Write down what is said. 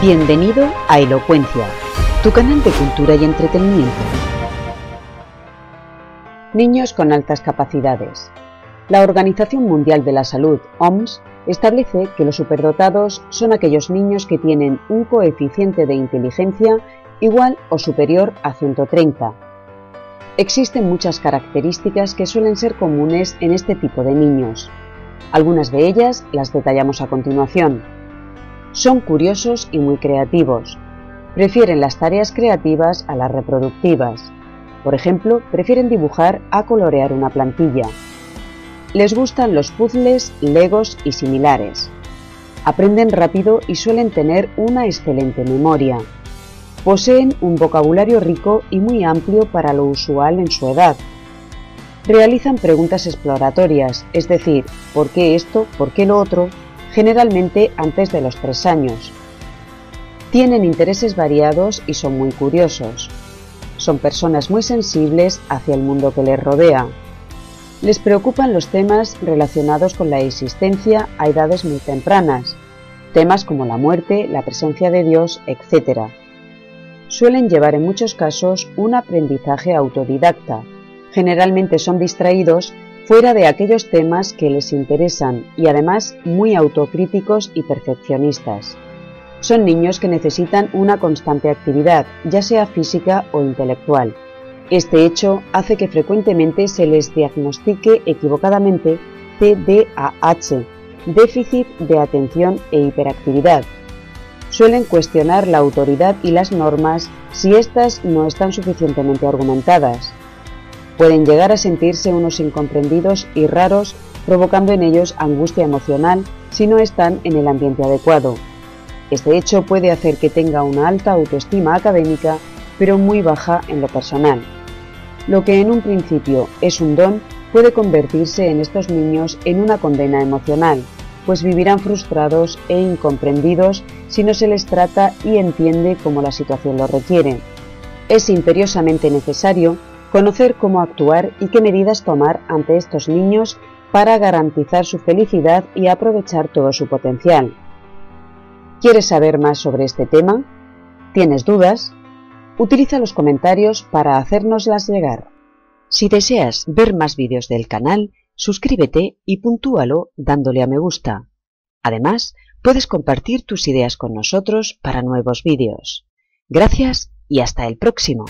Bienvenido a Elocuencia, tu canal de cultura y entretenimiento. Niños con altas capacidades. La Organización Mundial de la Salud, OMS, establece que los superdotados son aquellos niños que tienen un coeficiente de inteligencia igual o superior a 130. Existen muchas características que suelen ser comunes en este tipo de niños. Algunas de ellas las detallamos a continuación. Son curiosos y muy creativos. Prefieren las tareas creativas a las reproductivas. Por ejemplo, prefieren dibujar a colorear una plantilla. Les gustan los puzzles, legos y similares. Aprenden rápido y suelen tener una excelente memoria. Poseen un vocabulario rico y muy amplio para lo usual en su edad. Realizan preguntas exploratorias, es decir, ¿por qué esto? ¿Por qué lo otro? Generalmente antes de los 3 años. Tienen intereses variados y son muy curiosos. Son personas muy sensibles hacia el mundo que les rodea. Les preocupan los temas relacionados con la existencia a edades muy tempranas, temas como la muerte, la presencia de Dios, etc. Suelen llevar en muchos casos un aprendizaje autodidacta. Generalmente son distraídos fuera de aquellos temas que les interesan y además muy autocríticos y perfeccionistas. Son niños que necesitan una constante actividad, ya sea física o intelectual. Este hecho hace que frecuentemente se les diagnostique equivocadamente TDAH, déficit de atención e hiperactividad. Suelen cuestionar la autoridad y las normas si éstas no están suficientemente argumentadas. Pueden llegar a sentirse unos incomprendidos y raros, provocando en ellos angustia emocional si no están en el ambiente adecuado. Este hecho puede hacer que tenga una alta autoestima académica, pero muy baja en lo personal. Lo que en un principio es un don puede convertirse en estos niños en una condena emocional, pues vivirán frustrados e incomprendidos si no se les trata y entiende como la situación lo requiere. Es imperiosamente necesario conocer cómo actuar y qué medidas tomar ante estos niños para garantizar su felicidad y aprovechar todo su potencial. ¿Quieres saber más sobre este tema? ¿Tienes dudas? Utiliza los comentarios para hacérnoslas llegar. Si deseas ver más vídeos del canal, suscríbete y puntúalo dándole a me gusta. Además, puedes compartir tus ideas con nosotros para nuevos vídeos. Gracias y hasta el próximo.